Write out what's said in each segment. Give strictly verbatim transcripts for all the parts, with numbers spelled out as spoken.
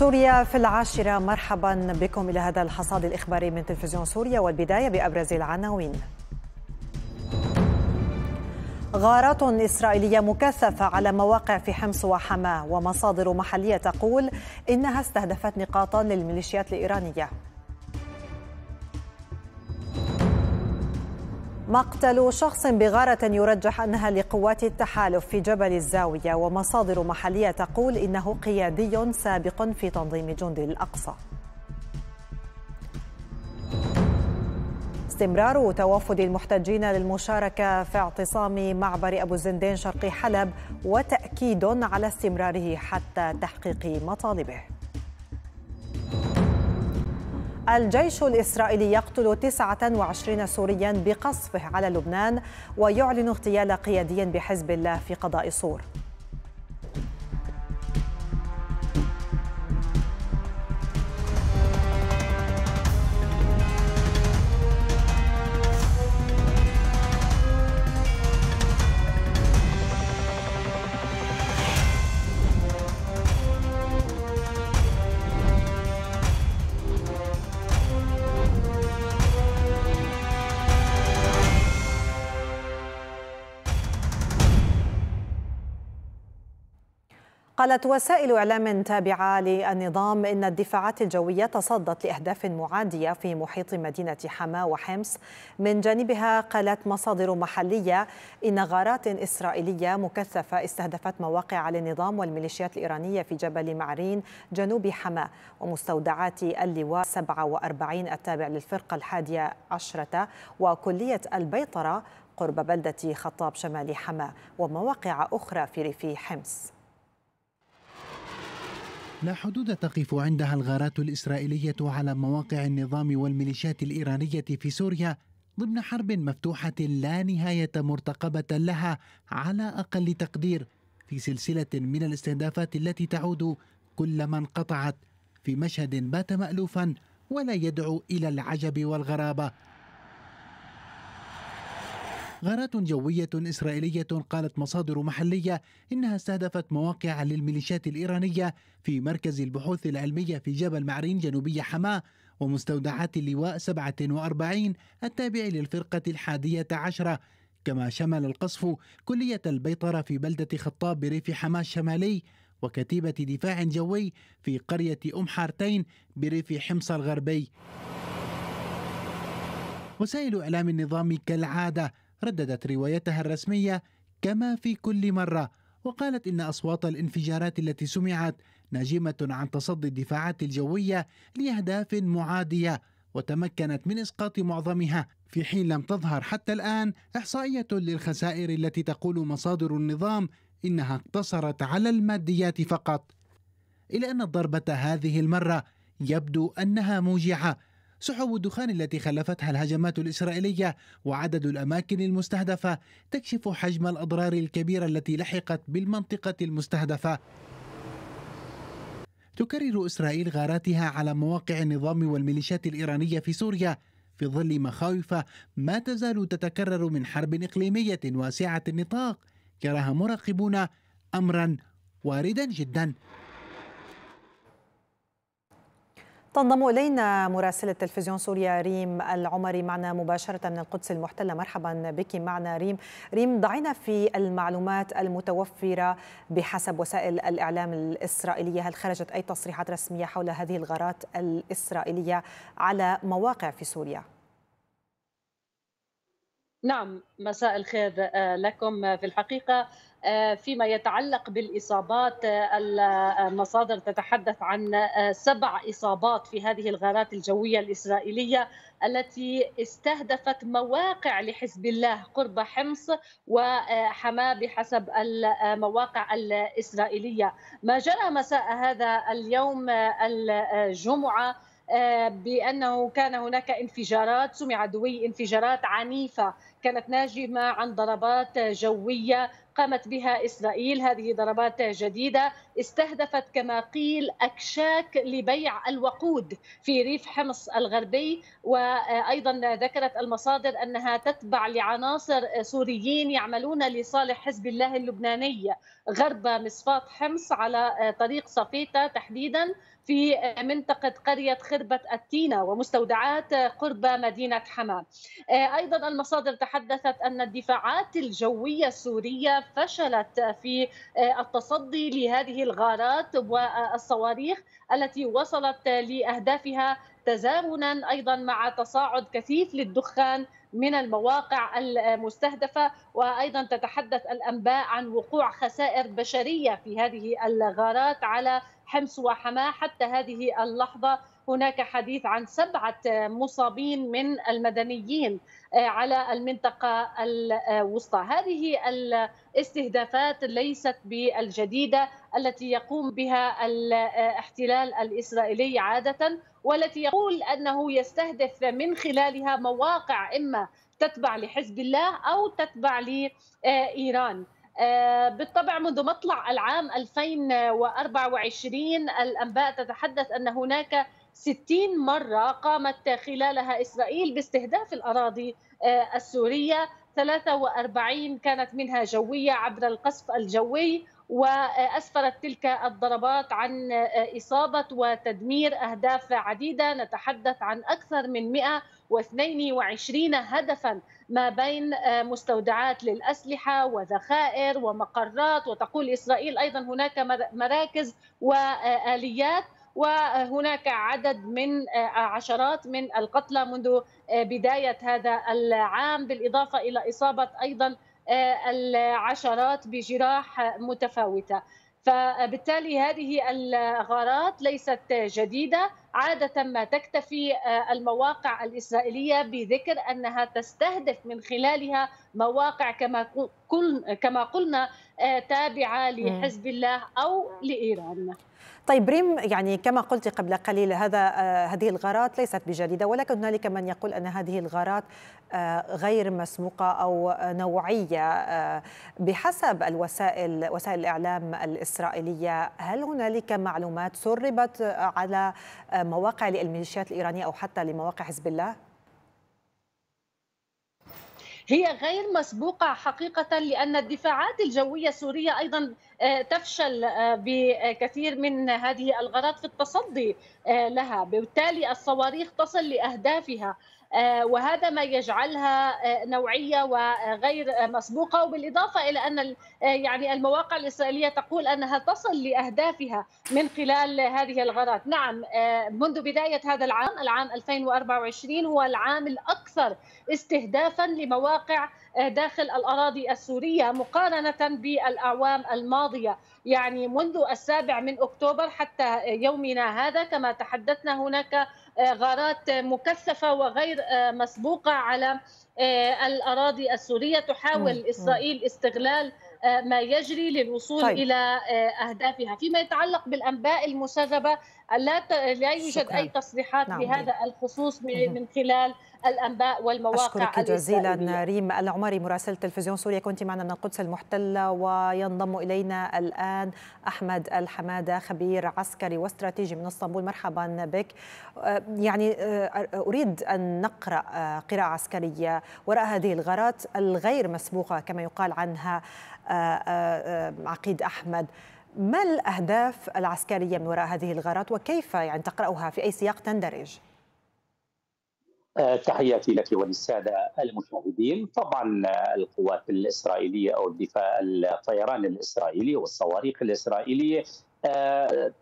سوريا في العاشرة، مرحبا بكم إلى هذا الحصاد الإخباري من تلفزيون سوريا، والبداية بأبرز العناوين. غارات إسرائيلية مكثفة على مواقع في حمص وحماة، ومصادر محلية تقول إنها استهدفت نقاطا للميليشيات الإيرانية. مقتل شخص بغارة يرجح أنها لقوات التحالف في جبل الزاوية، ومصادر محلية تقول إنه قيادي سابق في تنظيم جند الأقصى. استمرار توافد المحتجين للمشاركة في اعتصام معبر أبو الزندان شرق حلب، وتأكيد على استمراره حتى تحقيق مطالبه. الجيش الإسرائيلي يقتل تسعة وعشرين سوريا بقصفه على لبنان، ويعلن اغتيال قيادي بحزب الله في قضاء صور. قالت وسائل إعلام تابعة للنظام إن الدفاعات الجوية تصدت لأهداف معادية في محيط مدينة حماة وحمص. من جانبها قالت مصادر محلية إن غارات إسرائيلية مكثفة استهدفت مواقع للنظام والميليشيات الإيرانية في جبل معرين جنوب حماة، ومستودعات اللواء سبعة وأربعين التابع للفرقة الحادية عشرة وكلية البيطرة قرب بلدة خطاب شمال حماة، ومواقع أخرى في ريف حمص. لا حدود تقف عندها الغارات الإسرائيلية على مواقع النظام والميليشيات الإيرانية في سوريا ضمن حرب مفتوحة لا نهاية مرتقبة لها على أقل تقدير، في سلسلة من الاستهدافات التي تعود كلما انقطعت في مشهد بات مألوفا ولا يدعو إلى العجب والغرابة. غارات جوية إسرائيلية قالت مصادر محلية إنها استهدفت مواقع للميليشيات الإيرانية في مركز البحوث العلمية في جبل معرين جنوبي حماة، ومستودعات اللواء سبعة وأربعين التابع للفرقة الحادية عشرة، كما شمل القصف كلية البيطرة في بلدة خطاب بريف حماة الشمالي، وكتيبة دفاع جوي في قرية أم حارتين بريف حمص الغربي. وسائل إعلام النظام كالعادة رددت روايتها الرسمية كما في كل مرة، وقالت إن أصوات الانفجارات التي سمعت ناجمة عن تصدي الدفاعات الجوية لأهداف معادية، وتمكنت من إسقاط معظمها، في حين لم تظهر حتى الآن إحصائية للخسائر التي تقول مصادر النظام إنها اقتصرت على الماديات فقط. إلا أن الضربة هذه المرة يبدو أنها موجعة. سحب الدخان التي خلفتها الهجمات الإسرائيلية وعدد الأماكن المستهدفة تكشف حجم الأضرار الكبيرة التي لحقت بالمنطقة المستهدفة. تكرر إسرائيل غاراتها على مواقع النظام والميليشيات الإيرانية في سوريا في ظل مخاوف ما تزال تتكرر من حرب إقليمية واسعة النطاق، يراها مراقبون أمرا واردا جدا. تنضم إلينا مراسلة تلفزيون سوريا ريم العمري معنا مباشرة من القدس المحتلة، مرحبا بك معنا ريم. ريم، ضعينا في المعلومات المتوفرة بحسب وسائل الإعلام الإسرائيلية، هل خرجت أي تصريحات رسمية حول هذه الغارات الإسرائيلية على مواقع في سوريا؟ نعم، مساء الخير لكم. في الحقيقة فيما يتعلق بالإصابات، المصادر تتحدث عن سبع إصابات في هذه الغارات الجوية الإسرائيلية التي استهدفت مواقع لحزب الله قرب حمص وحماة بحسب المواقع الإسرائيلية. ما جرى مساء هذا اليوم الجمعة بأنه كان هناك انفجارات، سمع دوي انفجارات عنيفة كانت ناجمة عن ضربات جوية قامت بها إسرائيل. هذه ضربات جديدة استهدفت كما قيل أكشاك لبيع الوقود في ريف حمص الغربي، وأيضا ذكرت المصادر أنها تتبع لعناصر سوريين يعملون لصالح حزب الله اللبناني غرب مصفات حمص على طريق صفيتة تحديدا، في منطقة قرية خربة التينة ومستودعات قرب مدينة حما. أيضا المصادر تحدثت أن الدفاعات الجوية السورية فشلت في التصدي لهذه الغارات والصواريخ التي وصلت لأهدافها، تزامنا أيضا مع تصاعد كثيف للدخان من المواقع المستهدفة. وأيضا تتحدث الأنباء عن وقوع خسائر بشرية في هذه الغارات على حمص وحماة. حتى هذه اللحظة هناك حديث عن سبعة مصابين من المدنيين على المنطقة الوسطى. هذه الاستهدافات ليست بالجديدة التي يقوم بها الاحتلال الإسرائيلي عادة، والتي يقول أنه يستهدف من خلالها مواقع إما تتبع لحزب الله أو تتبع لإيران. بالطبع منذ مطلع العام ألفين وأربعة وعشرين الأنباء تتحدث أن هناك ستين مرة قامت خلالها إسرائيل باستهداف الأراضي السورية، ثلاثة وأربعين كانت منها جوية عبر القصف الجوي، وأسفرت تلك الضربات عن إصابة وتدمير أهداف عديدة. نتحدث عن أكثر من مئة واثنين وعشرين هدفاً ما بين مستودعات للأسلحة وذخائر ومقرات، وتقول إسرائيل أيضاً هناك مراكز وآليات، وهناك عدد من عشرات من القتلى منذ بداية هذا العام، بالإضافة إلى إصابة أيضاً العشرات بجراح متفاوتة. فبالتالي هذه الغارات ليست جديدة، عادة ما تكتفي المواقع الإسرائيلية بذكر أنها تستهدف من خلالها مواقع كما قلنا تابعة لحزب الله أو لإيران. طيب ريم، يعني كما قلت قبل قليل هذا هذه الغارات ليست بجديدة، ولكن هنالك من يقول أن هذه الغارات غير مسبوقة أو نوعية بحسب الوسائل وسائل الإعلام الإسرائيلية. هل هنالك معلومات سربت على مواقع للميليشيات الإيرانية أو حتى لمواقع حزب الله؟ هي غير مسبوقة حقيقة، لأن الدفاعات الجوية السورية أيضا تفشل بكثير من هذه الغارات في التصدي لها، بالتالي الصواريخ تصل لأهدافها، وهذا ما يجعلها نوعية وغير مسبوقة. وبالإضافة إلى أن يعني المواقع الإسرائيلية تقول أنها تصل لأهدافها من خلال هذه الغارات. نعم، منذ بداية هذا العام العام ألفين وأربعة وعشرين هو العام الأكثر استهدافا لمواقع داخل الأراضي السورية مقارنة بالأعوام الماضية. يعني منذ السابع من أكتوبر حتى يومنا هذا كما تحدثنا هناك غارات مكثفة وغير مسبوقة على الأراضي السورية، تحاول إسرائيل استغلال ما يجري للوصول طيب. إلى أهدافها. فيما يتعلق بالأنباء المسربة لا يوجد شكرا. أي تصريحات نعم. بهذا الخصوص من خلال الأنباء والمواقع. أشكرك جزيلا ريم العماري، مراسلة تلفزيون سوريا، كنت معنا من القدس المحتلة. وينضم إلينا الآن أحمد الحمادة، خبير عسكري واستراتيجي من اسطنبول. مرحبا بك. يعني أريد أن نقرأ قراءة عسكرية وراء هذه الغارات الغير مسبوقة كما يقال عنها. عقيد أحمد، ما الأهداف العسكرية من وراء هذه الغارات وكيف يعني تقرأها، في أي سياق تندرج؟ تحياتي لك وللسادة المشاهدين. طبعا القوات الإسرائيلية أو الدفاع الطيران الإسرائيلي والصواريخ الإسرائيلية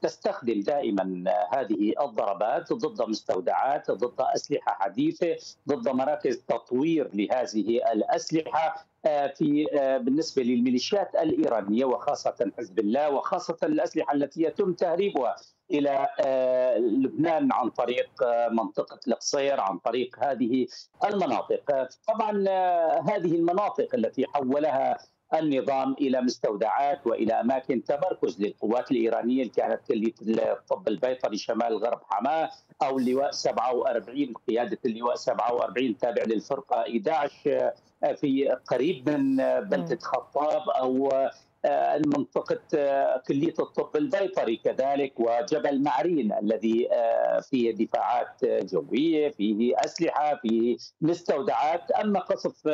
تستخدم دائما هذه الضربات ضد مستودعات، ضد أسلحة حديثة، ضد مراكز تطوير لهذه الأسلحة. في بالنسبة للميليشيات الإيرانية وخاصة حزب الله، وخاصة الأسلحة التي يتم تهريبها إلى لبنان عن طريق منطقة القصير، عن طريق هذه المناطق. طبعا هذه المناطق التي حولها النظام إلى مستودعات وإلى أماكن تمركز للقوات الإيرانية، اللي كانت الطب البيطري شمال غرب حماة، أو اللواء سبعة وأربعين، قيادة اللواء سبعة وأربعين تابع للفرقة أحد عشر في قريب من بلدة خطاب، أو منطقة كلية الطب البيطري كذلك، وجبل معرين الذي فيه دفاعات جوية، فيه أسلحة، فيه مستودعات. أما قصف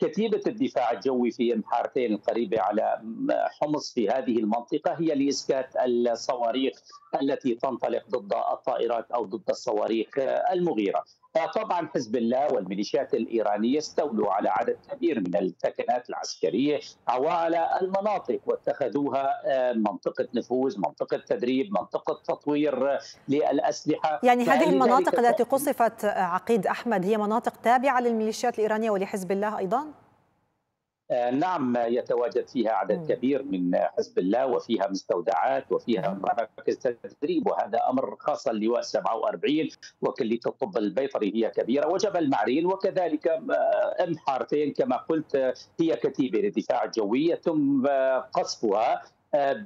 كتيبة الدفاع الجوي في المحارتين القريبة على حمص في هذه المنطقة هي لإسكات الصواريخ التي تنطلق ضد الطائرات أو ضد الصواريخ المغيرة. طبعا حزب الله والميليشيات الإيرانية استولوا على عدد كبير من الثكنات العسكرية وعلى المناطق، واتخذوها منطقة نفوذ، منطقة تدريب، منطقة تطوير للأسلحة. يعني هذه المناطق التي قصفت عقيد أحمد هي مناطق تابعة للميليشيات الإيرانية ولحزب الله أيضا؟ نعم، يتواجد فيها عدد كبير من حزب الله، وفيها مستودعات وفيها مراكز تدريب، وهذا أمر خاص اللواء سبعة وأربعين وكلية الطب البيطري هي كبيرة، وجبل معرين، وكذلك أم حارتين كما قلت هي كتيبة للدفاع الجوي يتم قصفها.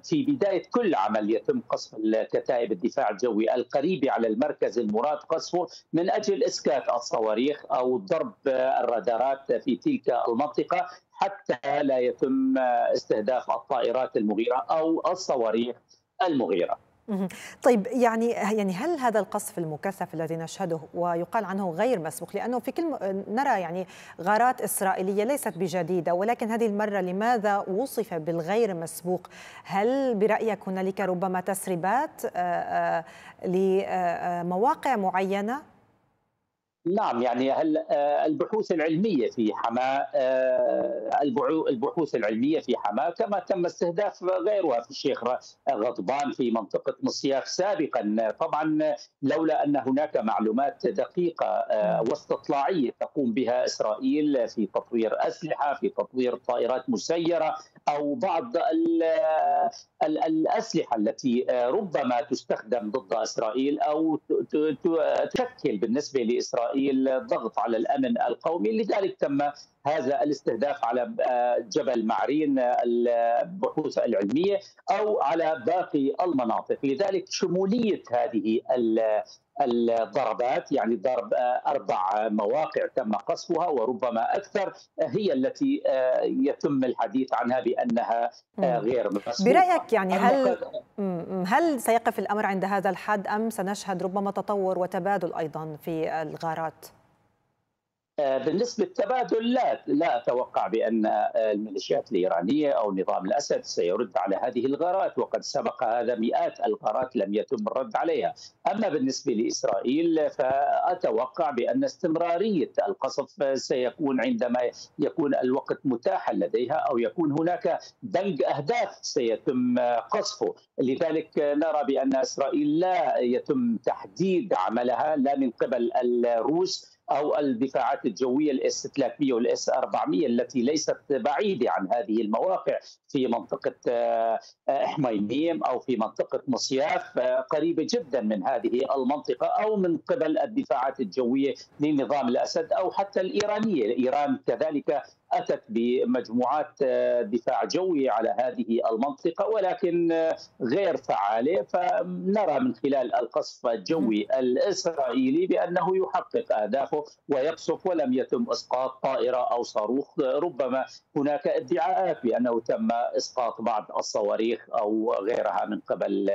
في بداية كل عمل يتم قصف كتائب الدفاع الجوي القريبة على المركز المراد قصفه من أجل إسكات الصواريخ أو ضرب الرادارات في تلك المنطقة حتى لا يتم استهداف الطائرات المغيرة أو الصواريخ المغيرة. طيب، يعني يعني هل هذا القصف المكثف الذي نشهده ويقال عنه غير مسبوق، لأنه في كل نرى يعني غارات إسرائيلية ليست بجديدة، ولكن هذه المرة لماذا وصف بالغير مسبوق؟ هل برأيك هنالك ربما تسريبات لمواقع معينة؟ نعم، يعني البحوث العلمية في حماة البحوث العلمية في حماة كما تم استهداف غيرها في الشيخ غضبان في منطقة مصياف سابقا. طبعا لولا أن هناك معلومات دقيقة واستطلاعية تقوم بها إسرائيل في تطوير أسلحة، في تطوير طائرات مسيرة أو بعض الأسلحة التي ربما تستخدم ضد إسرائيل أو تشكل بالنسبة لإسرائيل الضغط على الأمن القومي، لذلك تم هذا الاستهداف على جبل معرين البحوث العلمية أو على باقي المناطق. لذلك شمولية هذه الضربات، يعني ضرب أربع مواقع تم قصفها وربما أكثر، هي التي يتم الحديث عنها بأنها غير مسبوقة. برأيك يعني هل هل سيقف الأمر عند هذا الحد أم سنشهد ربما تطور وتبادل أيضا في الغارات؟ بالنسبة للتبادل لا لا أتوقع بأن الميليشيات الإيرانية أو نظام الأسد سيرد على هذه الغارات، وقد سبق هذا مئات الغارات لم يتم الرد عليها. أما بالنسبة لإسرائيل فأتوقع بأن استمرارية القصف سيكون عندما يكون الوقت متاحا لديها أو يكون هناك دمج أهداف سيتم قصفه. لذلك نرى بأن إسرائيل لا يتم تحديد عملها لا من قبل الروس أو الدفاعات الجوية الاس ثلاثمئة والاس أربعمئة التي ليست بعيدة عن هذه المواقع في منطقة حميميم أو في منطقة مصياف، قريبة جدا من هذه المنطقة، أو من قبل الدفاعات الجوية لنظام الأسد أو حتى الإيرانية. إيران كذلك أتت بمجموعات دفاع جوي على هذه المنطقة ولكن غير فعالة، فنرى من خلال القصف الجوي الإسرائيلي بأنه يحقق أهدافه ويقصف ولم يتم إسقاط طائرة أو صاروخ. ربما هناك ادعاءات بأنه تم إسقاط بعض الصواريخ أو غيرها من قبل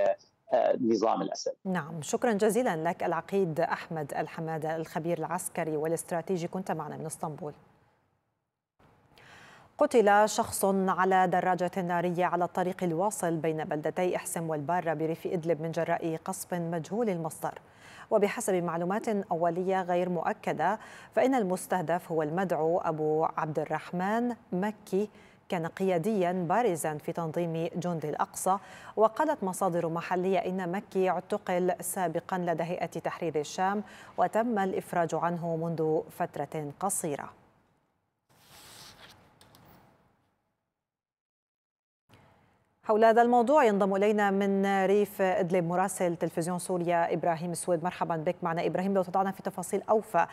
نظام الأسد. نعم، شكرا جزيلا لك العقيد أحمد الحمادة، الخبير العسكري والاستراتيجي، كنت معنا من اسطنبول. قتل شخص على دراجة نارية على الطريق الواصل بين بلدتي إحسم والبارة بريف إدلب من جراء قصف مجهول المصدر. وبحسب معلومات أولية غير مؤكدة فإن المستهدف هو المدعو أبو عبد الرحمن مكي، كان قياديا بارزا في تنظيم جند الأقصى. وقالت مصادر محلية إن مكي اعتقل سابقا لدى هيئة تحرير الشام وتم الإفراج عنه منذ فترة قصيرة. حول هذا الموضوع ينضم إلينا من ريف إدلب مراسل تلفزيون سوريا إبراهيم السويد. مرحبا بك معنا إبراهيم، لو تضعنا في تفاصيل أوفى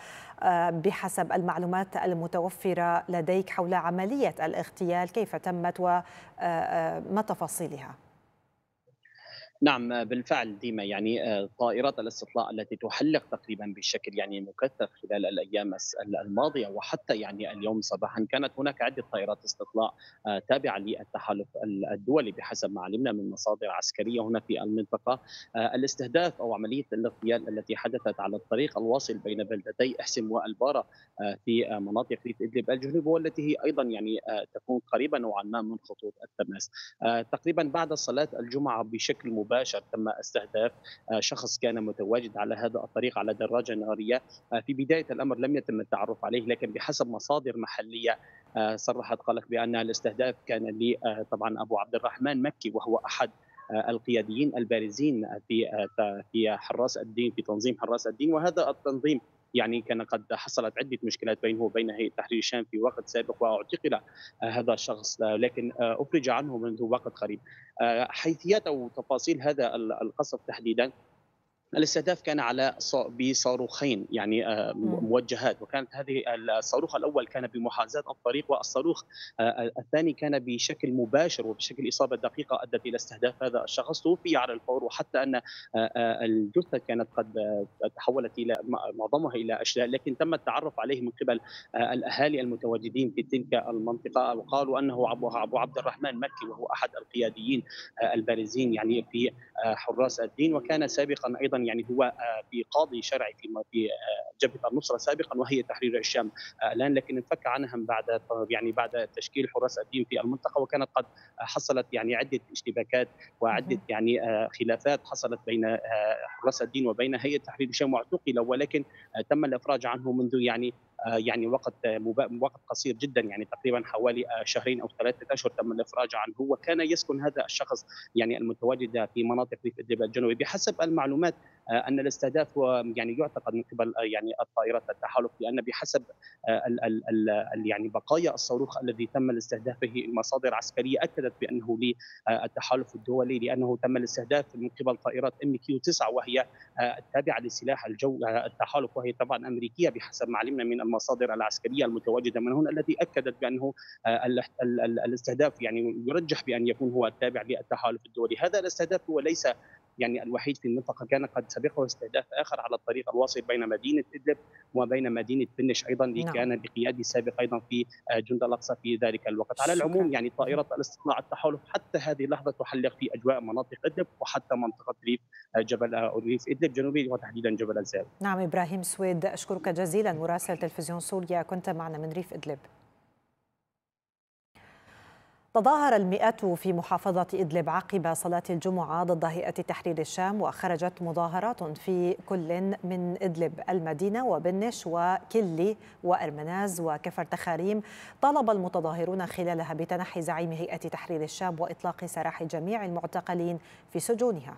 بحسب المعلومات المتوفرة لديك حول عملية الاغتيال، كيف تمت وما تفاصيلها؟ نعم بالفعل ديما، يعني طائرات الاستطلاع التي تحلق تقريبا بشكل يعني مكثف خلال الايام الماضيه وحتى يعني اليوم صباحا كانت هناك عده طائرات استطلاع تابعه للتحالف الدولي بحسب ما علمنا من مصادر عسكريه هنا في المنطقه. الاستهداف او عمليه الاغتيال التي حدثت على الطريق الواصل بين بلدتي احسم والباره في مناطق ريف ادلب الجنوب والتي هي ايضا يعني تكون قريبه نوعا ما من خطوط التماس. تقريبا بعد صلاه الجمعه بشكل مباشر تم استهداف شخص كان متواجد على هذا الطريق على دراجة نارية. في بداية الأمر لم يتم التعرف عليه، لكن بحسب مصادر محلية صرحت قالت بأن الاستهداف كان لي طبعا أبو عبد الرحمن مكي، وهو أحد القياديين البارزين في في حراس الدين، في تنظيم حراس الدين. وهذا التنظيم يعني كان قد حصلت عدة مشكلات بينه وبين هيئة تحرير الشام في وقت سابق، واعتقل هذا الشخص لكن أفرج عنه منذ وقت قريب. حيثيات أو تفاصيل هذا القصف تحديدا، الاستهداف كان على بصاروخين يعني موجهات، وكانت هذه الصاروخ الاول كان بمحاذاه الطريق، والصاروخ الثاني كان بشكل مباشر وبشكل اصابه دقيقه ادت الى استهداف هذا الشخص. توفي على الفور، وحتى ان الجثه كانت قد تحولت الى معظمها الى اشلاء، لكن تم التعرف عليه من قبل الاهالي المتواجدين في تلك المنطقه، وقالوا انه ابو عبد الرحمن مكي وهو احد القياديين البارزين يعني في حراس الدين، وكان سابقا ايضا يعني هو في قاضي شرعي في جبهة النصرة سابقا وهي تحرير الشام الان، لكن انفك عنها بعد يعني بعد تشكيل حراس الدين في المنطقه، وكانت قد حصلت يعني عده اشتباكات وعده يعني خلافات حصلت بين حراس الدين وبين هيئه تحرير الشام، واعتقل ولكن تم الافراج عنه منذ يعني يعني وقت وقت قصير جدا، يعني تقريبا حوالي شهرين او ثلاثه اشهر تم الافراج عنه. وكان يسكن هذا الشخص يعني المتواجد في مناطق ريف ادلب الجنوبي. بحسب المعلومات ان الاستهداف هو يعني يعتقد من قبل يعني الطائرات التحالف، لان بحسب ال ال ال يعني بقايا الصاروخ الذي تم الاستهداف به مصادر عسكريه اكدت بانه للتحالف الدولي، لانه تم الاستهداف من قبل طائرات ام كيو تسعة وهي التابعه لسلاح الجو التحالف، وهي طبعا امريكيه بحسب ما علمنا من المصادر العسكريه المتواجده من هنا، التي اكدت بانه الاستهداف يعني يرجح بان يكون هو التابع للتحالف الدولي. هذا الاستهداف هو ليس يعني الوحيد في المنطقه، كان قد سبقه استهداف اخر على الطريق الواصل بين مدينه ادلب وبين مدينه بنش ايضا، اللي كان بقياده سابق ايضا في جند الاقصى في ذلك الوقت. على العموم يعني طائرات الاستطلاع التحالف حتى هذه اللحظه تحلق في اجواء مناطق ادلب وحتى منطقه ريف جبل ريف ادلب جنوبي وتحديدا جبل الزاويه. نعم ابراهيم سويد اشكرك جزيلا، مراسل تلفزيون سوريا، كنت معنا من ريف ادلب. تظاهر المئات في محافظة إدلب عقب صلاة الجمعة ضد هيئة تحرير الشام، وخرجت مظاهرات في كل من إدلب المدينة وبنش وكلي وأرمناز وكفر تخاريم. طالب المتظاهرون خلالها بتنحي زعيم هيئة تحرير الشام وإطلاق سراح جميع المعتقلين في سجونها.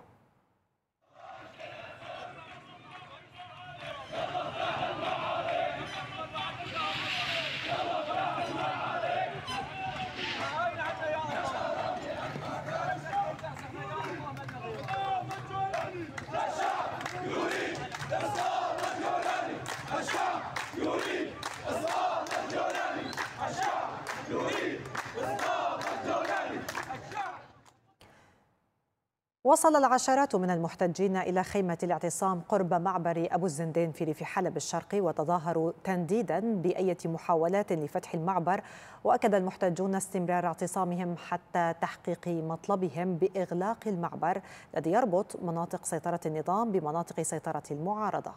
وصل العشرات من المحتجين إلى خيمة الاعتصام قرب معبر أبو الزندين في ريف حلب الشرقي، وتظاهروا تنديدا بأية محاولات لفتح المعبر، وأكد المحتجون استمرار اعتصامهم حتى تحقيق مطلبهم بإغلاق المعبر الذي يربط مناطق سيطرة النظام بمناطق سيطرة المعارضة.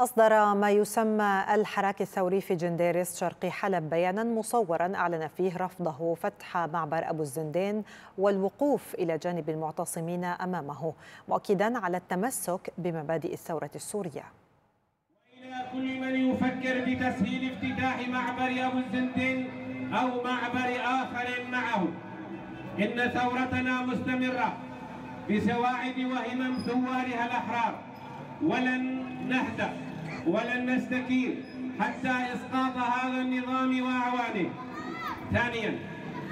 أصدر ما يسمى الحراك الثوري في جنديرس شرقي حلب بيانا مصورا أعلن فيه رفضه فتح معبر أبو الزندين والوقوف إلى جانب المعتصمين أمامه، مؤكدا على التمسك بمبادئ الثورة السورية. وإلى كل من يفكر بتسهيل افتتاح معبر أبو الزندين أو معبر آخر معه، إن ثورتنا مستمرة بسواعد وهمم ثوارها الأحرار، ولن نهدأ ولن نستكين حتى إسقاط هذا النظام وأعوانه. ثانيا،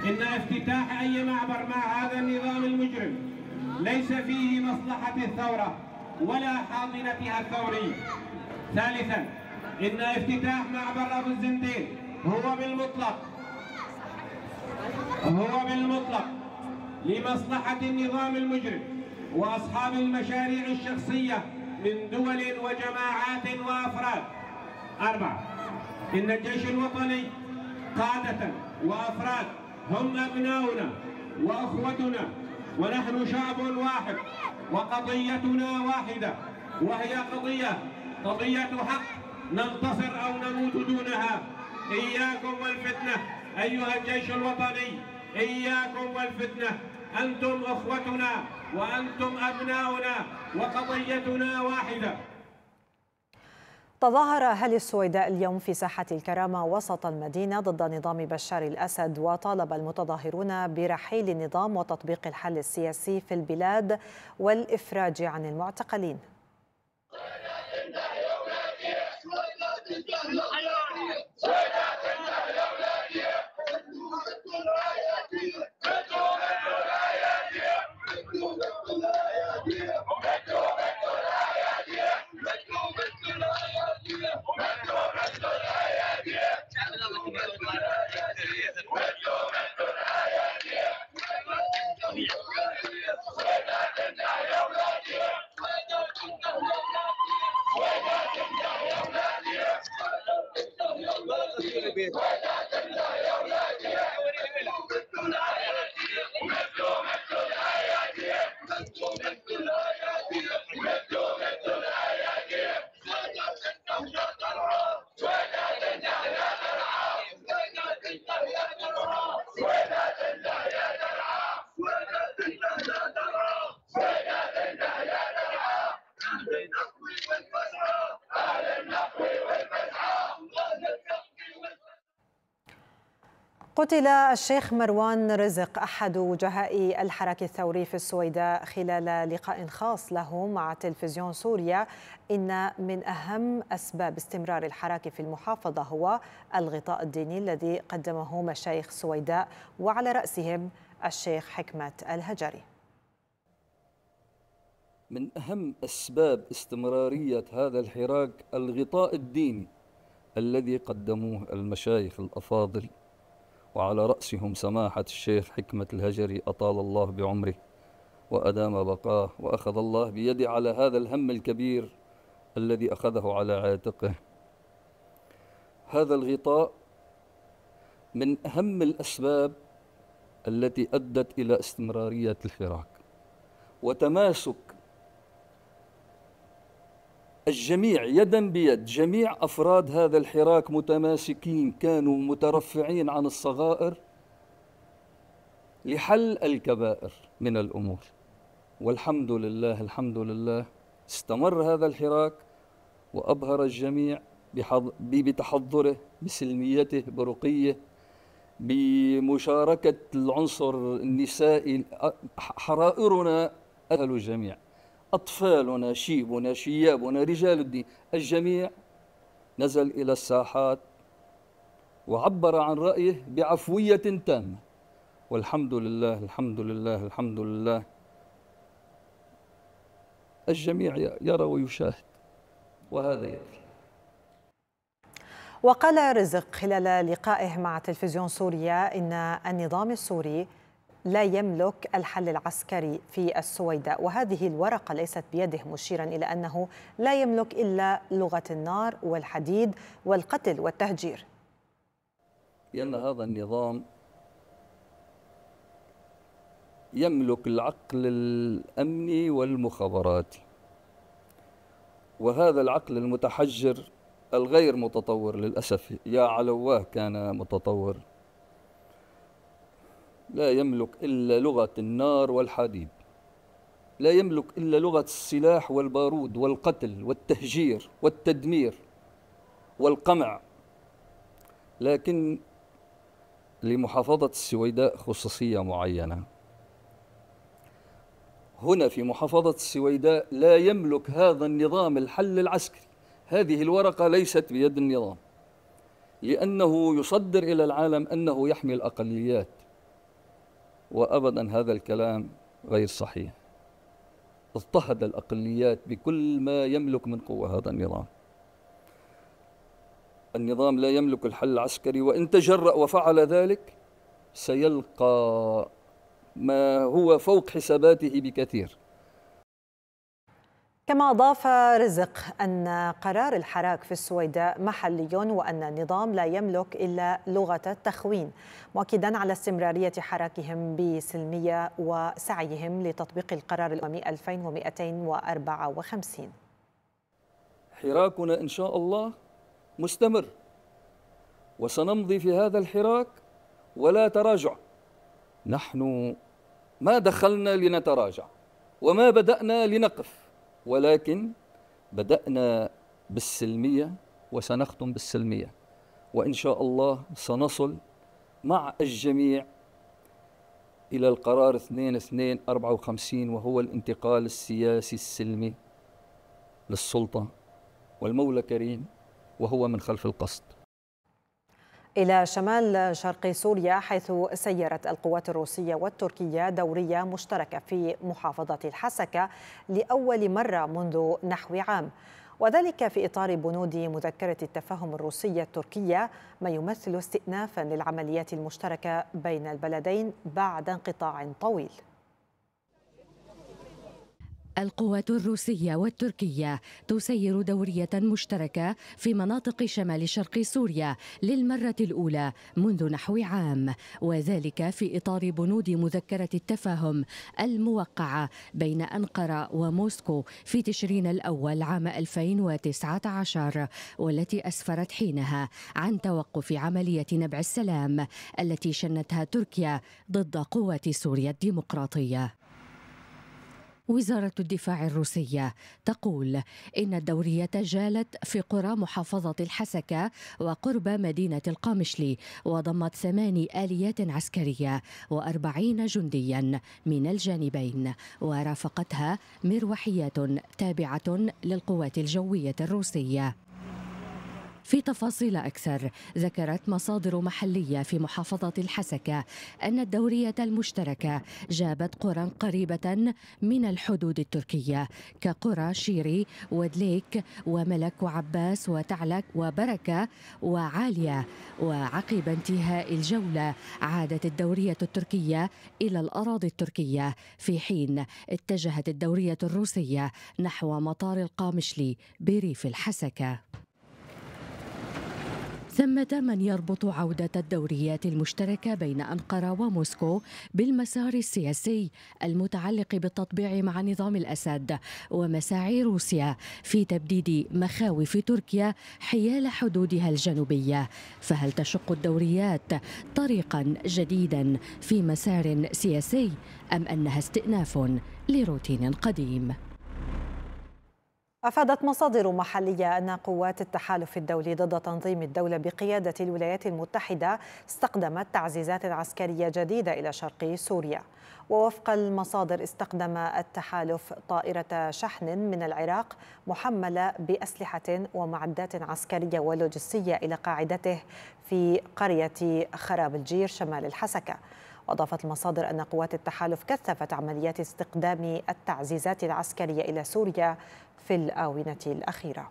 إن افتتاح أي معبر مع هذا النظام المجرم ليس فيه مصلحة الثورة ولا حاضنتها الثورية. ثالثا، إن افتتاح معبر أبو الزندين هو بالمطلق هو بالمطلق لمصلحة النظام المجرم وأصحاب المشاريع الشخصية من دول وجماعات وأفراد. أربعة، إن الجيش الوطني قادة وأفراد هم أبناؤنا وأخوتنا، ونحن شعب واحد وقضيتنا واحدة، وهي قضية قضية حق، ننتصر أو نموت دونها. إياكم والفتنة أيها الجيش الوطني، إياكم والفتنة، أنتم أخوتنا وأنتم أبناؤنا وقضيتنا واحدة. تظاهر أهالي السويداء اليوم في ساحة الكرامة وسط المدينة ضد نظام بشار الأسد، وطالب المتظاهرون برحيل النظام وتطبيق الحل السياسي في البلاد والإفراج عن المعتقلين. قتل الشيخ مروان رزق أحد وجهاء الحراك الثوري في السويداء خلال لقاء خاص له مع تلفزيون سوريا. إن من أهم أسباب استمرار الحراك في المحافظة هو الغطاء الديني الذي قدمه مشايخ السويداء وعلى رأسهم الشيخ حكمة الهجري. من أهم أسباب استمرارية هذا الحراك الغطاء الديني الذي قدموه المشايخ الأفاضل، وعلى رأسهم سماحة الشيخ حكمة الهجري أطال الله بعمره وأدام بقاه، وأخذ الله بيدي على هذا الهم الكبير الذي أخذه على عاتقه. هذا الغطاء من أهم الأسباب التي أدت إلى استمرارية الحراك وتماسك الجميع يدا بيد. جميع أفراد هذا الحراك متماسكين كانوا مترفعين عن الصغائر لحل الكبائر من الأمور، والحمد لله الحمد لله استمر هذا الحراك وأبهر الجميع بتحضره، بسلميته، برقيه، بمشاركة العنصر النسائي. حرائرنا أهل الجميع، أطفالنا، شيبنا، شيابنا، رجال الدين، الجميع نزل إلى الساحات وعبر عن رأيه بعفوية تامة، والحمد لله الحمد لله الحمد لله الجميع يرى ويشاهد، وهذا يكفي. وقال رزق خلال لقائه مع تلفزيون سوريا إن النظام السوري لا يملك الحل العسكري في السويداء، وهذه الورقة ليست بيده، مشيرا إلى أنه لا يملك إلا لغة النار والحديد والقتل والتهجير، لأن هذا النظام يملك العقل الأمني والمخابرات، وهذا العقل المتحجر الغير متطور للأسف، يا علواه كان متطور، لا يملك إلا لغة النار والحديد، لا يملك إلا لغة السلاح والبارود والقتل والتهجير والتدمير والقمع. لكن لمحافظة السويداء خصوصية معينة. هنا في محافظة السويداء لا يملك هذا النظام الحل العسكري، هذه الورقة ليست بيد النظام، لأنه يصدر إلى العالم أنه يحمي الأقليات، وأبدا هذا الكلام غير صحيح. اضطهد الأقليات بكل ما يملك من قوة هذا النظام. النظام لا يملك الحل العسكري، وإن تجرأ وفعل ذلك سيلقى ما هو فوق حساباته بكثير. كما أضاف رزق أن قرار الحراك في السويداء محلي وأن النظام لا يملك إلا لغة التخوين، مؤكدا على استمرارية حراكهم بسلمية وسعيهم لتطبيق القرار الأممي ألفين ومئتين وأربعة وخمسين. حراكنا إن شاء الله مستمر، وسنمضي في هذا الحراك ولا تراجع. نحن ما دخلنا لنتراجع وما بدأنا لنقف، ولكن بدأنا بالسلمية وسنختم بالسلمية، وإن شاء الله سنصل مع الجميع إلى القرار اثنين اثنين أربعة وخمسين، وهو الانتقال السياسي السلمي للسلطة والمولى كريم، وهو من خلف القصد. إلى شمال شرق سوريا، حيث سيرت القوات الروسية والتركية دورية مشتركة في محافظة الحسكة لأول مرة منذ نحو عام، وذلك في إطار بنود مذكرة التفاهم الروسية التركية، ما يمثل استئنافا للعمليات المشتركة بين البلدين بعد انقطاع طويل. القوات الروسية والتركية تسير دورية مشتركة في مناطق شمال شرق سوريا للمرة الأولى منذ نحو عام، وذلك في إطار بنود مذكرة التفاهم الموقعة بين أنقرة وموسكو في تشرين الأول عام ألفين وتسعة عشر، والتي أسفرت حينها عن توقف عملية نبع السلام التي شنتها تركيا ضد قوات سوريا الديمقراطية. وزارة الدفاع الروسية تقول إن الدورية جالت في قرى محافظة الحسكة وقرب مدينة القامشلي، وضمت ثماني آليات عسكرية وأربعين جنديا من الجانبين، ورافقتها مروحيات تابعة للقوات الجوية الروسية. في تفاصيل أكثر، ذكرت مصادر محلية في محافظة الحسكة أن الدورية المشتركة جابت قرى قريبة من الحدود التركية كقرى شيري ودليك وملك وعباس وتعلك وبركة وعالية. وعقب انتهاء الجولة عادت الدورية التركية إلى الأراضي التركية، في حين اتجهت الدورية الروسية نحو مطار القامشلي بريف الحسكة. ثمة من يربط عودة الدوريات المشتركة بين أنقرة وموسكو بالمسار السياسي المتعلق بالتطبيع مع نظام الأسد ومساعي روسيا في تبديد مخاوف تركيا حيال حدودها الجنوبية، فهل تشق الدوريات طريقا جديدا في مسار سياسي أم أنها استئناف لروتين قديم؟ أفادت مصادر محلية أن قوات التحالف الدولي ضد تنظيم الدولة بقيادة الولايات المتحدة استقدمت تعزيزات عسكرية جديدة إلى شرق سوريا، ووفق المصادر استقدم التحالف طائرة شحن من العراق محملة بأسلحة ومعدات عسكرية ولوجستية إلى قاعدته في قرية خراب الجير شمال الحسكة. وأضافت المصادر أن قوات التحالف كثفت عمليات استقدام التعزيزات العسكرية إلى سوريا في الآونة الأخيرة.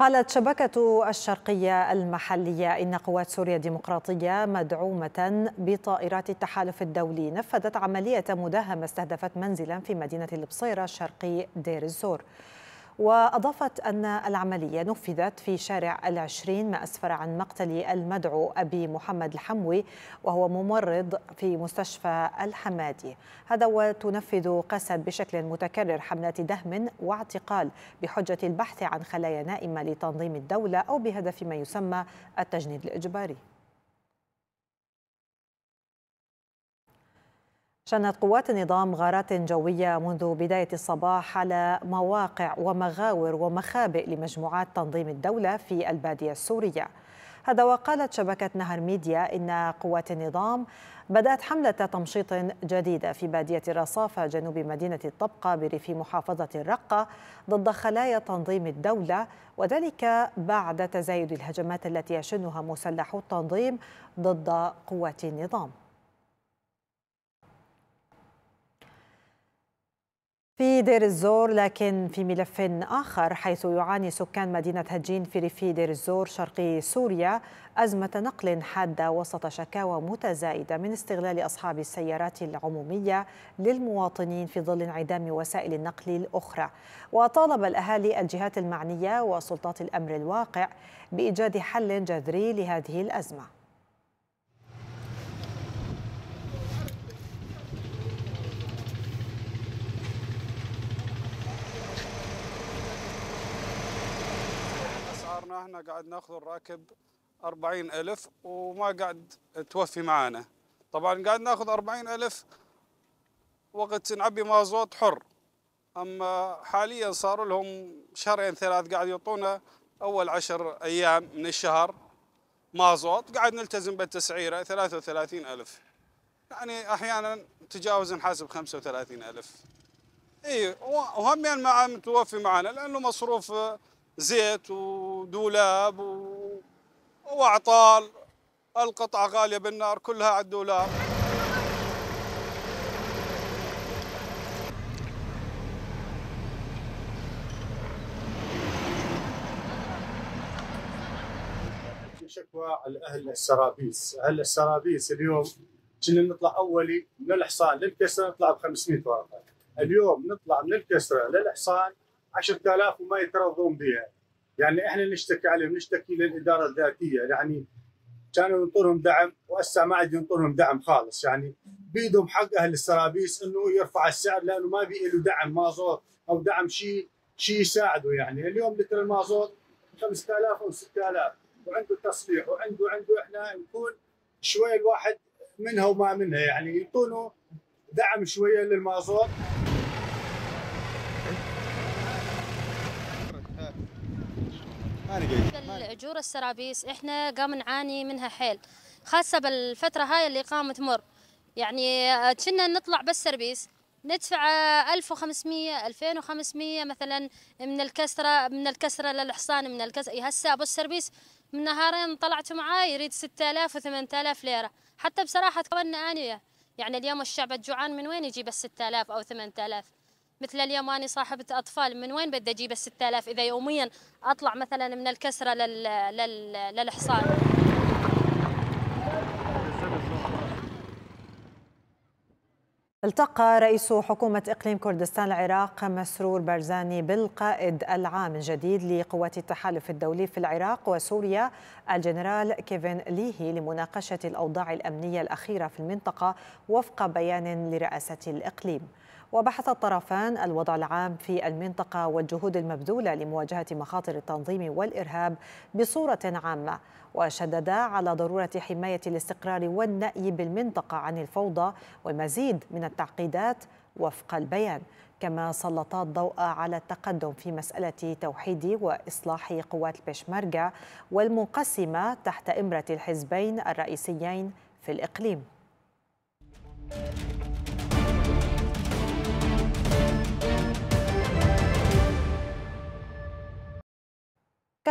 قالت شبكة الشرقية المحلية إن قوات سوريا الديمقراطية مدعومة بطائرات التحالف الدولي نفذت عملية مداهمة استهدفت منزلا في مدينة البصيرة شرقي دير الزور. وأضافت أن العملية نفذت في شارع العشرين ما أسفر عن مقتل المدعو أبي محمد الحموي وهو ممرض في مستشفى الحمادي. هذا وتنفذ قسد بشكل متكرر حملات دهم واعتقال بحجة البحث عن خلايا نائمة لتنظيم الدولة أو بهدف ما يسمى التجنيد الإجباري. شنت قوات النظام غارات جوية منذ بداية الصباح على مواقع ومغاور ومخابئ لمجموعات تنظيم الدولة في البادية السورية. هذا وقالت شبكة نهر ميديا إن قوات النظام بدأت حملة تمشيط جديدة في بادية الرصافة جنوب مدينة الطبقة بريف محافظة الرقة ضد خلايا تنظيم الدولة، وذلك بعد تزايد الهجمات التي يشنها مسلحو التنظيم ضد قوات النظام. في دير الزور لكن في ملف آخر، حيث يعاني سكان مدينة هجين في ريف دير الزور شرقي سوريا أزمة نقل حادة وسط شكاوى متزايدة من استغلال أصحاب السيارات العمومية للمواطنين في ظل انعدام وسائل النقل الأخرى. وطالب الأهالي الجهات المعنية وسلطات الأمر الواقع بإيجاد حل جذري لهذه الأزمة. احنا قاعد ناخذ الراكب أربعين ألف وما قاعد توفي معانا. طبعا قاعد ناخذ أربعين ألف وقت نعبي مازوت حر، اما حاليا صار لهم شهرين ثلاث قاعد يعطونا اول عشر ايام من الشهر مازوت، قاعد نلتزم بالتسعيره ثلاثة وثلاثين ألف، يعني احيانا تجاوز نحاسب خمسة وثلاثين ألف. اي وهم مع متوفي معانا لانه مصروف زيت ودولاب و... واعطال، القطعه غاليه بالنار كلها على الدولاب. في شكوى على اهل السرابيس، اهل السرابيس اليوم كنا نطلع اولي من الحصان للكسره نطلع ب خمسمئة ورقه، اليوم نطلع من الكسره للحصان عشرة آلاف وما يترضون بها. يعني احنا نشتكي عليهم، نشتكي للاداره الذاتيه، يعني كانوا ينطونهم دعم وهسه ما عاد ينطونهم دعم خالص، يعني بيدهم حق اهل السرابيس انه يرفع السعر لانه ما بي له دعم مازوت او دعم شيء شيء يساعده. يعني اليوم لتر المازوت خمسة آلاف او ستة آلاف وعنده تصليح وعنده عنده احنا نكون شوي الواحد منها وما منها، يعني يعطونه دعم شويه للمازوت. اجور السرابيس احنا قام نعاني منها حيل، خاصه بالفتره هاي اللي قامت تمر. يعني كنا نطلع بالسربيس ندفع ألف وخمسمئة ألفين وخمسمئة مثلا من الكسره من الكسره للحصان من الكسره. هسه ابو السربيس من نهارين طلعت معاه يريد ستة آلاف وثمانية آلاف ليره، حتى بصراحه تكون انيه. يعني اليوم الشعب الجوعان من وين يجيب ستة آلاف او ثمانية آلاف؟ مثل اليوم أنا صاحبة أطفال، من وين بدي أجيب الستة آلاف إذا يومياً أطلع مثلاً من الكسرة لل... لل... للحصان. التقى رئيس حكومة إقليم كردستان العراق مسرور برزاني بالقائد العام الجديد لقوات التحالف الدولي في العراق وسوريا الجنرال كيفن ليهي لمناقشة الأوضاع الأمنية الأخيرة في المنطقة وفق بيان لرئاسة الإقليم. وبحث الطرفان الوضع العام في المنطقة والجهود المبذولة لمواجهة مخاطر التنظيم والإرهاب بصورة عامة، وشددا على ضرورة حماية الاستقرار والنأي بالمنطقة عن الفوضى ومزيد من التعقيدات وفق البيان. كما سلطا الضوء على التقدم في مسألة توحيد وإصلاح قوات البشمركة والمنقسمة تحت إمرة الحزبين الرئيسيين في الإقليم.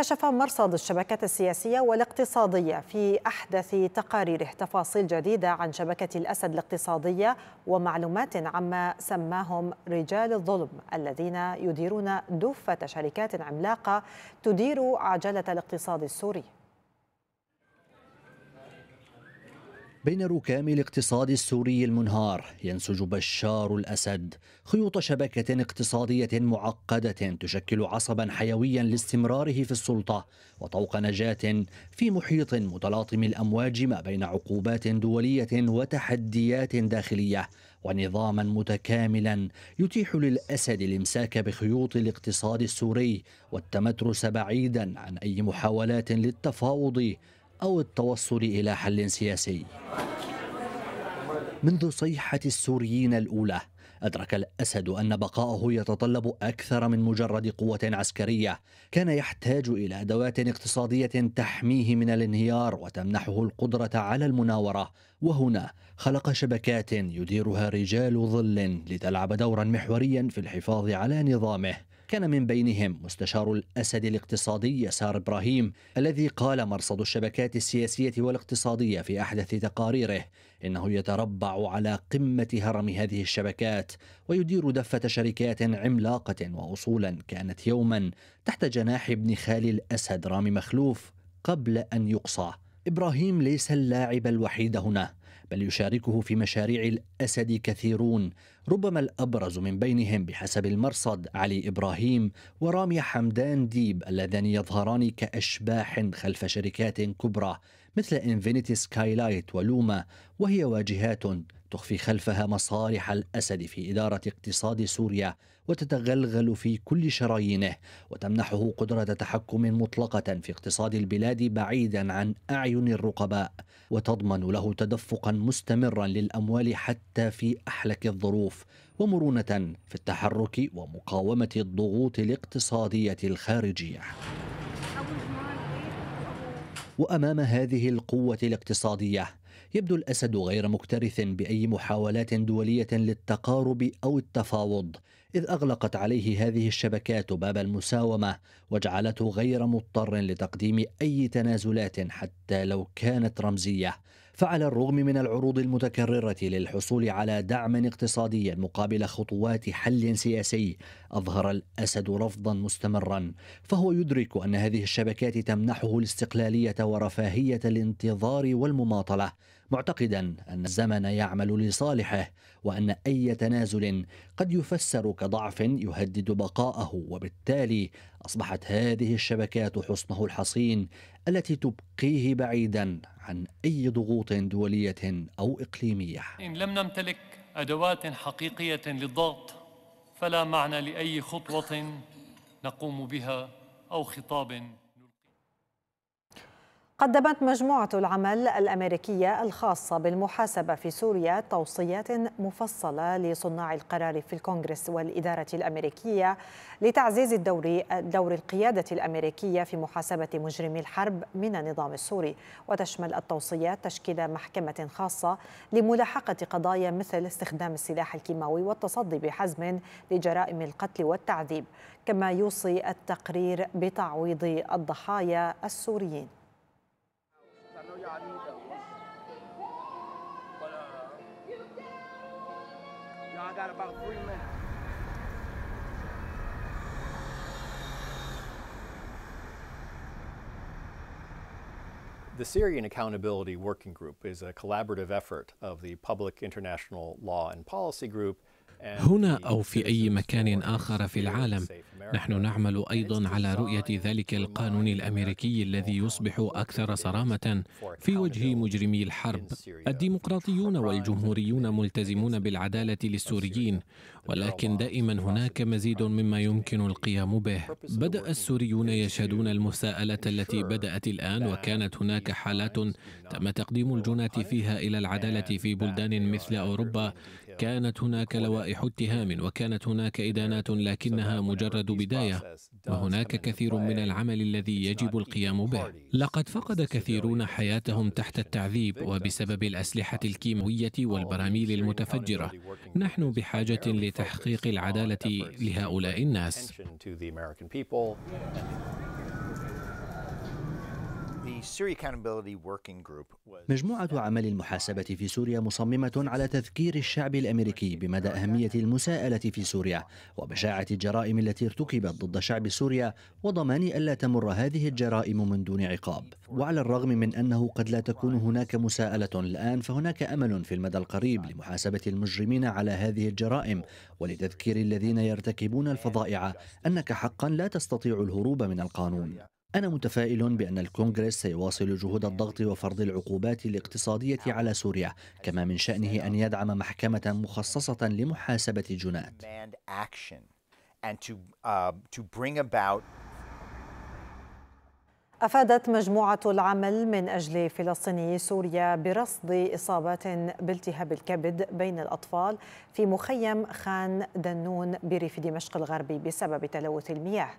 كشف مرصد الشبكات السياسية والاقتصادية في أحدث تقاريره تفاصيل جديدة عن شبكة الأسد الاقتصادية ومعلومات عما سماهم رجال الظلم الذين يديرون دفة شركات عملاقة تدير عجلة الاقتصاد السوري. بين ركام الاقتصاد السوري المنهار ينسج بشار الأسد خيوط شبكة اقتصادية معقدة تشكل عصبا حيويا لاستمراره في السلطة وطوق نجاة في محيط متلاطم الأمواج ما بين عقوبات دولية وتحديات داخلية ونظاما متكاملا يتيح للأسد الإمساك بخيوط الاقتصاد السوري والتمترس بعيدا عن أي محاولات للتفاوض أو التوصل إلى حل سياسي. منذ صيحة السوريين الأولى أدرك الأسد أن بقاءه يتطلب أكثر من مجرد قوة عسكرية، كان يحتاج إلى أدوات اقتصادية تحميه من الانهيار وتمنحه القدرة على المناورة، وهنا خلق شبكات يديرها رجال ظل لتلعب دورا محوريا في الحفاظ على نظامه. كان من بينهم مستشار الأسد الاقتصادي يسار إبراهيم الذي قال مرصد الشبكات السياسية والاقتصادية في أحدث تقاريره إنه يتربع على قمة هرم هذه الشبكات ويدير دفة شركات عملاقة وأصولا كانت يوما تحت جناح ابن خالي الأسد رامي مخلوف قبل أن يقصى. إبراهيم ليس اللاعب الوحيد هنا، بل يشاركه في مشاريع الأسد كثيرون، ربما الأبرز من بينهم بحسب المرصد علي إبراهيم ورامي حمدان ديب اللذان يظهران كأشباح خلف شركات كبرى مثل إنفينيتي سكايلايت ولوما، وهي واجهات تخفي خلفها مصالح الأسد في إدارة اقتصاد سوريا وتتغلغل في كل شرايينه وتمنحه قدرة تحكم مطلقة في اقتصاد البلاد بعيدا عن أعين الرقباء وتضمن له تدفقا مستمرا للأموال حتى في أحلك الظروف ومرونة في التحرك ومقاومة الضغوط الاقتصادية الخارجية. وأمام هذه القوة الاقتصادية يبدو الأسد غير مكترث بأي محاولات دولية للتقارب أو التفاوض، إذ أغلقت عليه هذه الشبكات باب المساومة وجعلته غير مضطر لتقديم أي تنازلات حتى لو كانت رمزية. فعلى الرغم من العروض المتكررة للحصول على دعم اقتصادي مقابل خطوات حل سياسي، أظهر الأسد رفضا مستمرا، فهو يدرك أن هذه الشبكات تمنحه الاستقلالية ورفاهية الانتظار والمماطلة، معتقدا أن الزمن يعمل لصالحه وأن أي تنازل قد يفسر كضعف يهدد بقاءه، وبالتالي أصبحت هذه الشبكات حصنه الحصين التي تبقيه بعيدا عن أي ضغوط دولية أو إقليمية. إن لم نمتلك أدوات حقيقية للضغط فلا معنى لأي خطوة نقوم بها أو خطاب. قدمت مجموعة العمل الأمريكية الخاصة بالمحاسبة في سوريا توصيات مفصلة لصناع القرار في الكونغرس والإدارة الأمريكية لتعزيز الدور دور القيادة الأمريكية في محاسبة مجرمي الحرب من النظام السوري، وتشمل التوصيات تشكيل محكمة خاصة لملاحقة قضايا مثل استخدام السلاح الكيماوي والتصدي بحزم لجرائم القتل والتعذيب، كما يوصي التقرير بتعويض الضحايا السوريين. The Syrian Accountability Working Group is a collaborative effort of the Public International Law and Policy Group. هنا أو في أي مكان آخر في العالم نحن نعمل أيضا على رؤية ذلك القانون الأمريكي الذي يصبح أكثر صرامة في وجه مجرمي الحرب. الديمقراطيون والجمهوريون ملتزمون بالعدالة للسوريين، ولكن دائما هناك مزيد مما يمكن القيام به. بدأ السوريون يشهدون المساءلة التي بدأت الآن، وكانت هناك حالات تم تقديم الجناة فيها إلى العدالة في بلدان مثل أوروبا، كانت هناك لوائح اتهام وكانت هناك إدانات، لكنها مجرد بداية، وهناك كثير من العمل الذي يجب القيام به. لقد فقد كثيرون حياتهم تحت التعذيب وبسبب الأسلحة الكيماوية والبراميل المتفجرة. نحن بحاجة لتحقيق العدالة لهؤلاء الناس. مجموعة عمل المحاسبة في سوريا مصممة على تذكير الشعب الأمريكي بمدى أهمية المساءلة في سوريا وبشاعة الجرائم التي ارتكبت ضد شعب سوريا وضمان ألا تمر هذه الجرائم من دون عقاب. وعلى الرغم من أنه قد لا تكون هناك مساءلة الآن، فهناك أمل في المدى القريب لمحاسبة المجرمين على هذه الجرائم ولتذكير الذين يرتكبون الفظائع أنك حقا لا تستطيع الهروب من القانون. أنا متفائل بأن الكونغرس سيواصل جهود الضغط وفرض العقوبات الاقتصادية على سوريا، كما من شأنه أن يدعم محكمة مخصصة لمحاسبة الجنات. أفادت مجموعة العمل من أجل فلسطيني سوريا برصد إصابات بالتهاب الكبد بين الأطفال في مخيم خان دنون بريف دمشق الغربي بسبب تلوث المياه.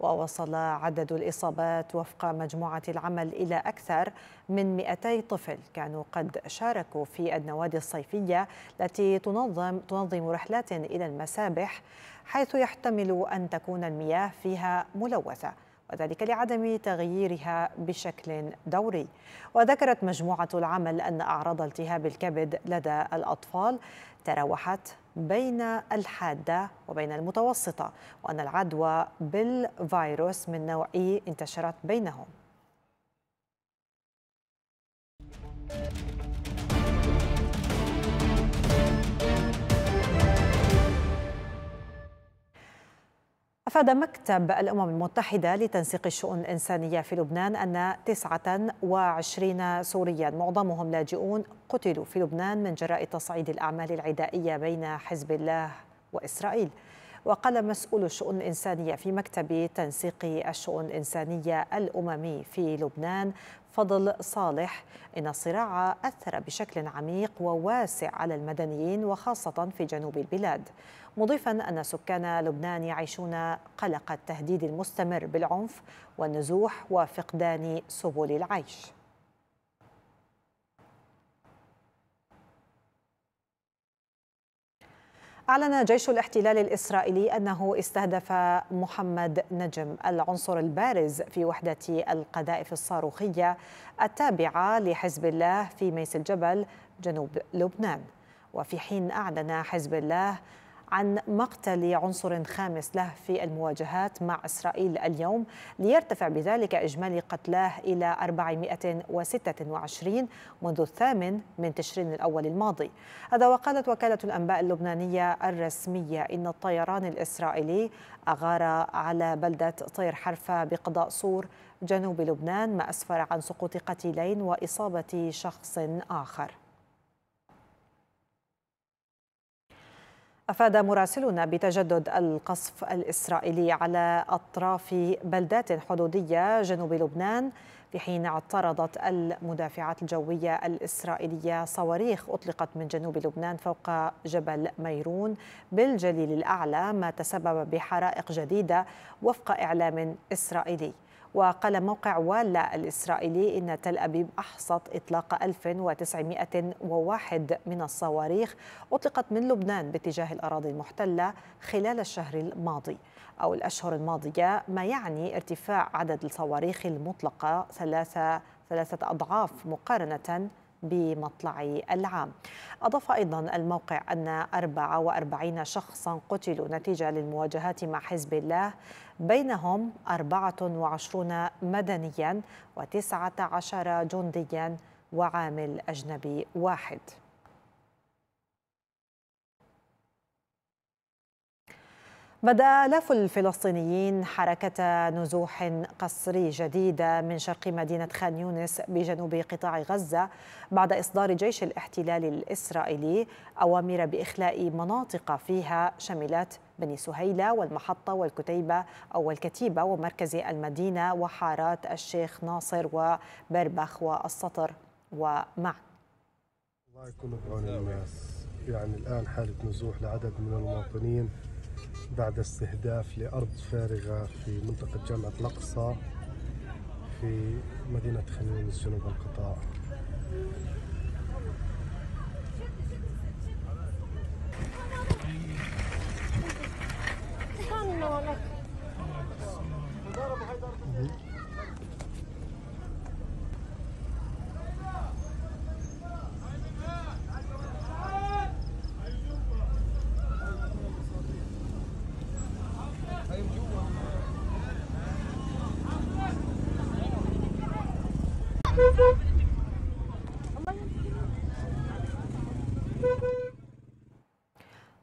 ووصل عدد الإصابات وفق مجموعة العمل إلى أكثر من مئتي طفل كانوا قد شاركوا في النوادي الصيفية التي تنظم, تنظم رحلات إلى المسابح، حيث يحتمل أن تكون المياه فيها ملوثة وذلك لعدم تغييرها بشكل دوري. وذكرت مجموعة العمل أن أعراض التهاب الكبد لدى الأطفال تراوحت بين الحادة وبين المتوسطة، وأن العدوى بالفيروس من نوع إي انتشرت بينهم. أفاد مكتب الأمم المتحدة لتنسيق الشؤون الإنسانية في لبنان أن تسعة وعشرين سوريا معظمهم لاجئون قتلوا في لبنان من جراء تصعيد الأعمال العدائية بين حزب الله وإسرائيل. وقال مسؤول الشؤون الإنسانية في مكتب تنسيق الشؤون الإنسانية الأممي في لبنان فضل صالح إن الصراع أثر بشكل عميق وواسع على المدنيين وخاصة في جنوب البلاد، مضيفا أن سكان لبنان يعيشون قلق التهديد المستمر بالعنف والنزوح وفقدان سبل العيش. أعلن جيش الاحتلال الإسرائيلي أنه استهدف محمد نجم العنصر البارز في وحدة القذائف الصاروخية التابعة لحزب الله في ميس الجبل جنوب لبنان، وفي حين أعلن حزب الله عن مقتل عنصر خامس له في المواجهات مع إسرائيل اليوم ليرتفع بذلك إجمالي قتلاه إلى أربعمئة وستة وعشرين منذ الثامن من تشرين الأول الماضي. هذا وقالت وكالة الأنباء اللبنانية الرسمية إن الطيران الإسرائيلي أغار على بلدة طير حرفة بقضاء صور جنوب لبنان، ما أسفر عن سقوط قتيلين وإصابة شخص آخر. أفاد مراسلنا بتجدد القصف الإسرائيلي على أطراف بلدات حدودية جنوب لبنان، في حين اعترضت المدافعات الجوية الإسرائيلية صواريخ أطلقت من جنوب لبنان فوق جبل ميرون بالجليل الأعلى، ما تسبب بحرائق جديدة وفق إعلام إسرائيلي. وقال موقع والا الإسرائيلي إن تل أبيب أحصت إطلاق ألف وتسعمئة وواحد من الصواريخ أطلقت من لبنان باتجاه الأراضي المحتلة خلال الشهر الماضي أو الأشهر الماضية، ما يعني ارتفاع عدد الصواريخ المطلقة ثلاثة, ثلاثة أضعاف مقارنة بمطلع العام. أضاف أيضا الموقع أن أربعة وأربعين شخصا قتلوا نتيجة للمواجهات مع حزب الله، بينهم أربعة وعشرين مدنيا وتسعة عشر جنديا وعامل أجنبي واحد. بدأ آلاف الفلسطينيين حركة نزوح قسري جديدة من شرق مدينة خان يونس بجنوب قطاع غزة بعد إصدار جيش الاحتلال الإسرائيلي أوامر بإخلاء مناطق فيها شملت بني سهيلة والمحطة والكتيبة أو الكتيبة ومركز المدينة وحارات الشيخ ناصر وبربخ والسطر ومعن. الله يكون في عون الناس. يعني الآن حالة نزوح لعدد من المواطنين بعد استهداف لأرض فارغة في منطقة جامعة الأقصى في مدينة خان يونس جنوب القطاع.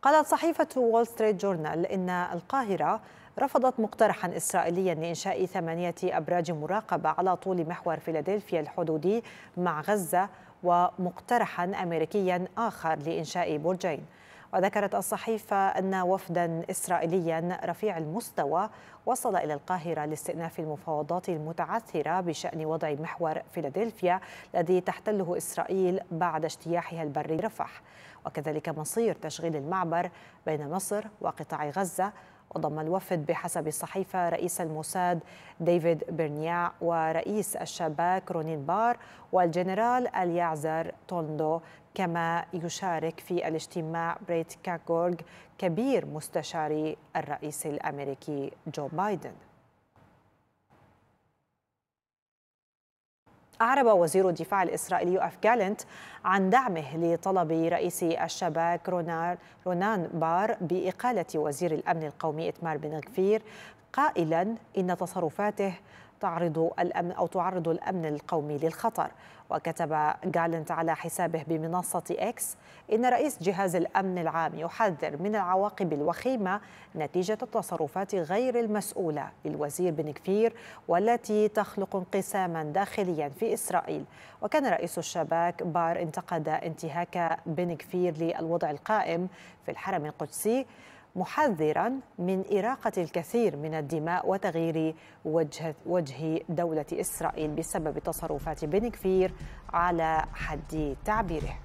قالت صحيفة وول ستريت جورنال إن القاهرة رفضت مقترحا إسرائيليا لإنشاء ثمانية أبراج مراقبة على طول محور فيلادلفيا الحدودي مع غزة، ومقترحا أمريكيا آخر لإنشاء برجين. وذكرت الصحيفة أن وفدا إسرائيليا رفيع المستوى وصل إلى القاهرة لاستئناف المفاوضات المتعثرة بشأن وضع محور فيلادلفيا الذي تحتله إسرائيل بعد اجتياحها البري رفح، وكذلك مصير تشغيل المعبر بين مصر وقطاع غزة. وضم الوفد بحسب الصحيفة رئيس الموساد ديفيد بيرنياع، ورئيس الشباك رونين بار، والجنرال اليعزر توندو، كما يشارك في الاجتماع بريت كاكورغ كبير مستشاري الرئيس الأمريكي جو بايدن. أعرب وزير الدفاع الإسرائيلي أف جالنت عن دعمه لطلب رئيس الشباك رونان بار بإقالة وزير الأمن القومي إتمار بن غفير، قائلا إن تصرفاته تعرض الأمن أو تعرض الأمن القومي للخطر. وكتب جالنت على حسابه بمنصة إكس إن رئيس جهاز الأمن العام يحذر من العواقب الوخيمة نتيجة التصرفات غير المسؤولة للوزير بن غفير، والتي تخلق انقساما داخليا في إسرائيل. وكان رئيس الشباك بار انتقد انتهاك بن غفير للوضع القائم في الحرم القدسي، محذرا من إراقة الكثير من الدماء وتغيير وجه وجه دولة إسرائيل بسبب تصرفات بن غفير على حد تعبيره.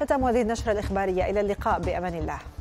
ختم هذه النشرة الإخبارية، إلى اللقاء بأمان الله.